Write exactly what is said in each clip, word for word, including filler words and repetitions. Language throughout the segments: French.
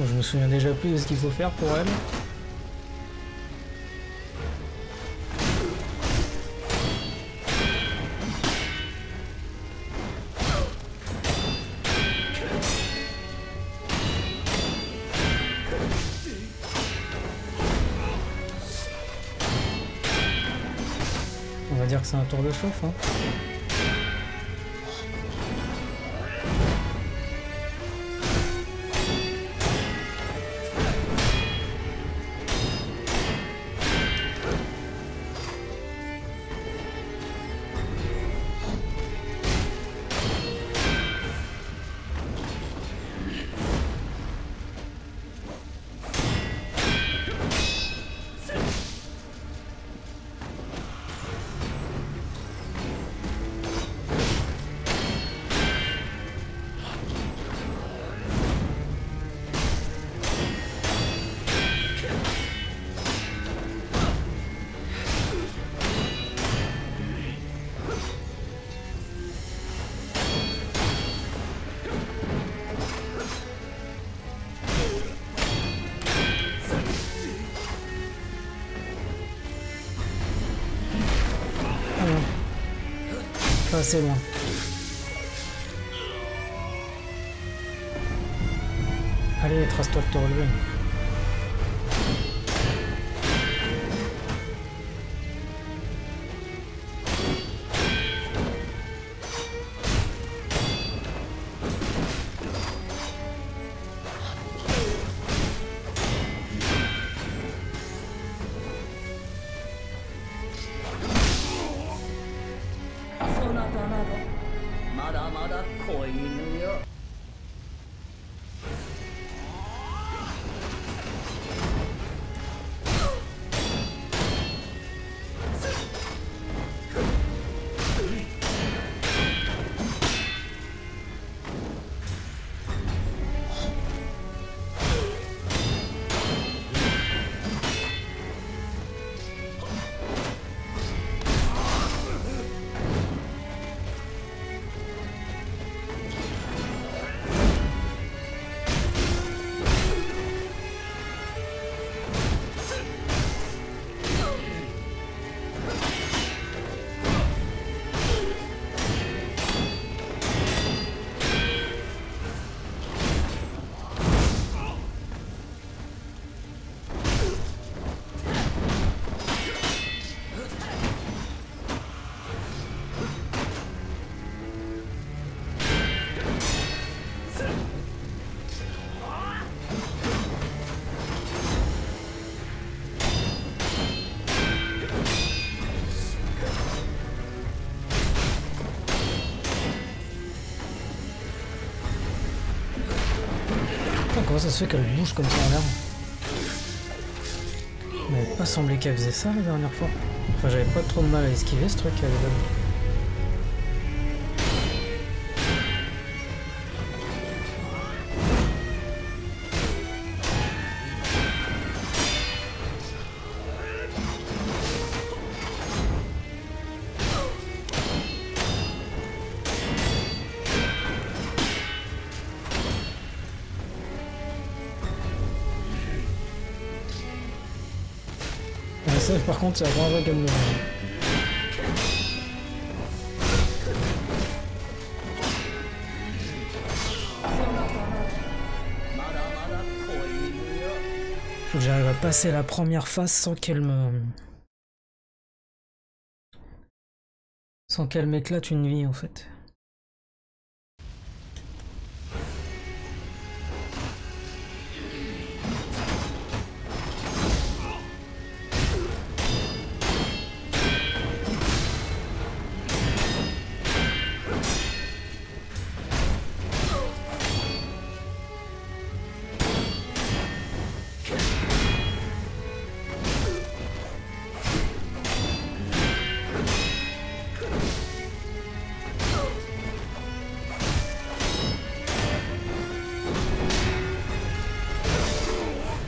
Bon, je me souviens déjà plus de ce qu'il faut faire pour elle. C'est un tour de chauffe, hein. C'est loin. Allez, trace-toi de te relever. Comment ça se fait qu'elle bouge comme ça en l'air? Il m'avait pas semblé qu'elle faisait ça la dernière fois. Enfin, j'avais pas trop de mal à esquiver ce truc. Elle... Par contre, c'est la première fois qu'elle me... Faut que j'arrive à passer la première phase sans qu'elle me... sans qu'elle m'éclate une vie en fait.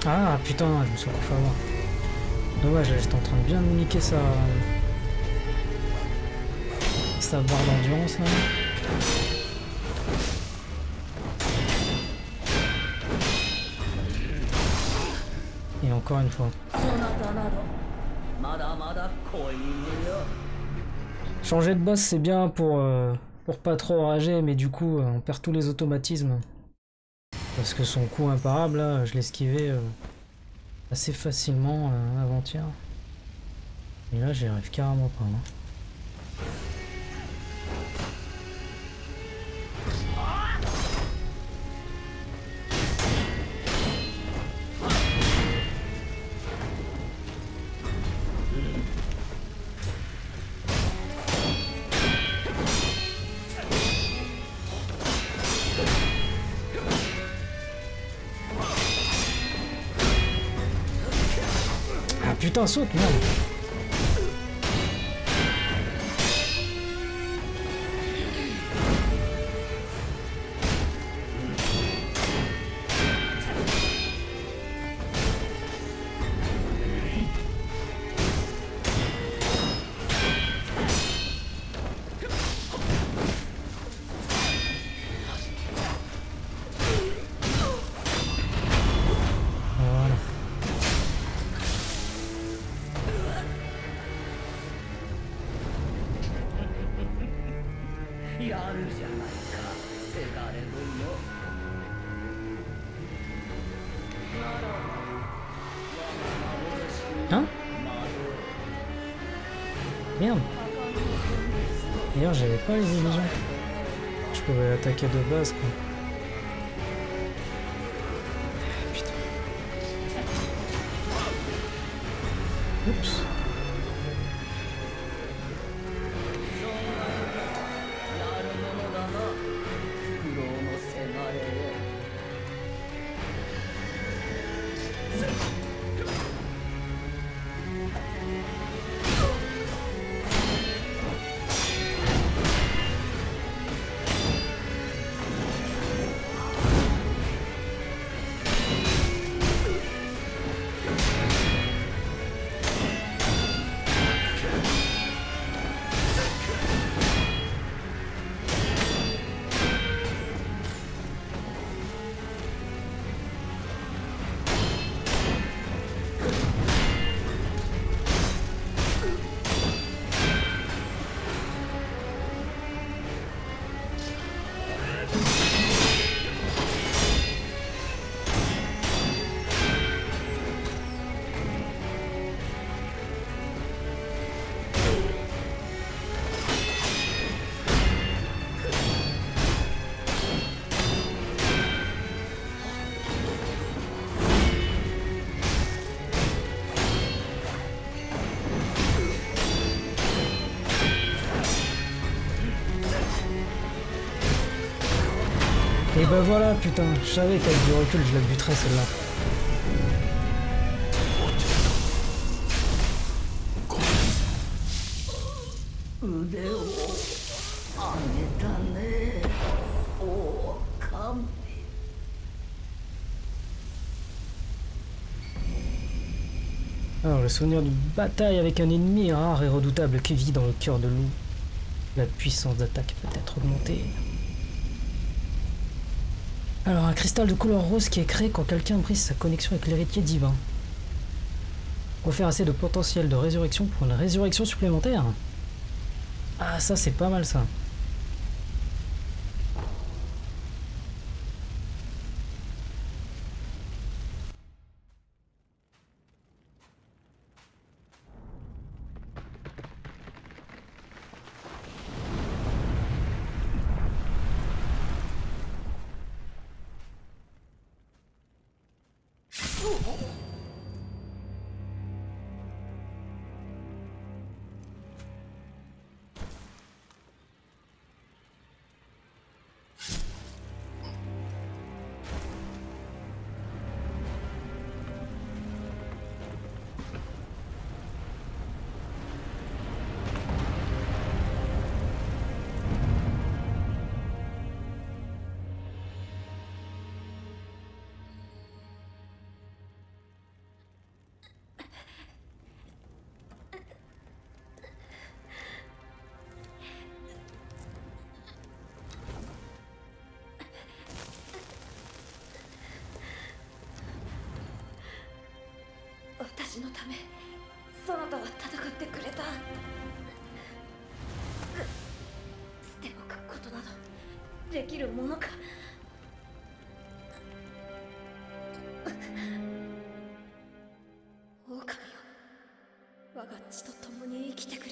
Ah putain, je me suis fait avoir. Dommage, là j'étais en train de bien niquer sa... sa barre d'endurance là. encore une fois. Changer de boss c'est bien pour, euh, pour pas trop enrager, mais du coup on perd tous les automatismes. Parce que son coup imparable, là, je l'esquivais euh, assez facilement euh, avant-hier. Et là j'y arrive carrément pas. Hein. Putain, saute, merde. Hein? Merde. D'ailleurs j'avais pas les illusions. Je pouvais attaquer de base quoi. Putain. Oups. Et bah voilà, putain, je savais qu'avec du recul je la buterais celle-là. Alors, le souvenir d'une bataille avec un ennemi rare et redoutable qui vit dans le cœur de loup. La puissance d'attaque peut être augmentée. Alors, un cristal de couleur rose qui est créé quand quelqu'un brise sa connexion avec l'héritier divin. Offert assez de potentiel de résurrection pour une résurrection supplémentaire. Ah, ça, c'est pas mal, ça. 私のため園田は戦ってくれた。捨ておくことなどできるものか。狼よ、我が血と共に生きてくれ。